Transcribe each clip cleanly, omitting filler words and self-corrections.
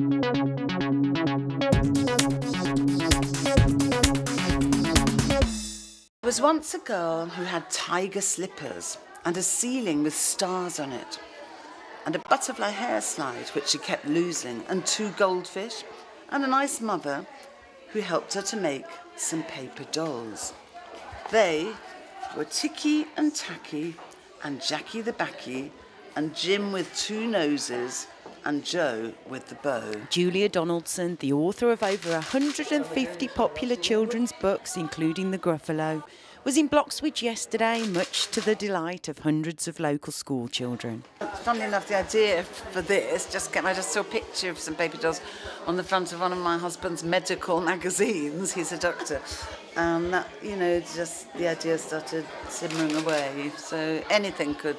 There was once a girl who had tiger slippers and a ceiling with stars on it, and a butterfly hairslide which she kept losing, and two goldfish, and a nice mother who helped her to make some paper dolls. They were Ticky and Tacky, and Jackie the Backy, and Jim with two noses, and Joe with the bow. Julia Donaldson, the author of over 150 popular children's books, including The Gruffalo, was in Bloxwich yesterday, much to the delight of hundreds of local school children. Funnily enough, the idea for this just came. I just saw a picture of some paper dolls on the front of one of my husband's medical magazines. He's a doctor. And that, you know, just the idea started simmering away. So anything could,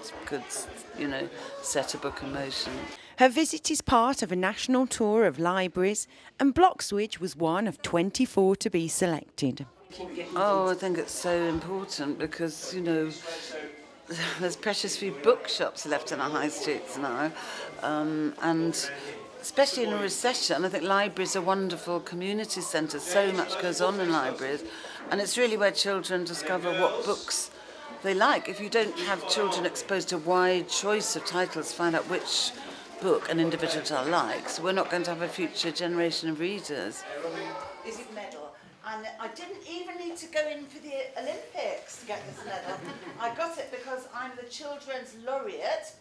you know, set a book in motion. Her visit is part of a national tour of libraries, and Bloxwich was one of 24 to be selected. Oh, I think it's so important because, you know, there's precious few bookshops left in our high streets now, and especially in a recession, I think libraries are wonderful community centres. So much goes on in libraries, and it's really where children discover what books they like. If you don't have children exposed to a wide choice of titles, find out which book an individual child likes, we're not going to have a future generation of readers. Is it medal? And I didn't even need to go in for the Olympics to get this medal. I got it because I'm the children's laureate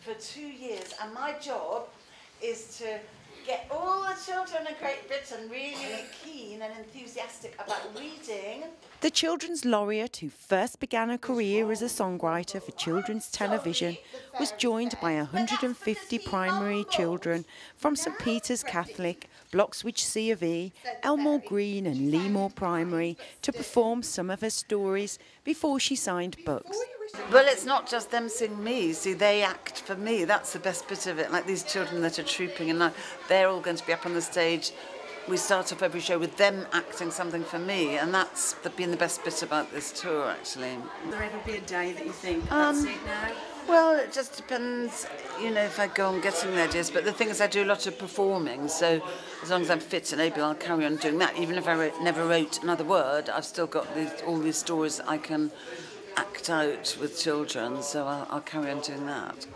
for 2 years, and my job is to get all the children in Great Britain really keen and enthusiastic about reading. The children's laureate, who first began a career as a songwriter for children's television, was joined by 150 primary children from St. Peter's Catholic, Bloxwich C of E, Elmore Green and Lee Moore Primary to perform some of her stories before she signed books. Well, it's not just them sing me, see, they act for me. That's the best bit of it. Like these children that are trooping, and now they're all going to be up on the stage. We start off every show with them acting something for me, and that's been the best bit about this tour, actually. Will there ever be a day that you think, that's it now? Well, it just depends, you know, if I go on getting the ideas. But the thing is, I do a lot of performing, so as long as I'm fit and able, I'll carry on doing that. Even if I never wrote another word, I've still got all these stories I can act out with children, so I'll carry on doing that.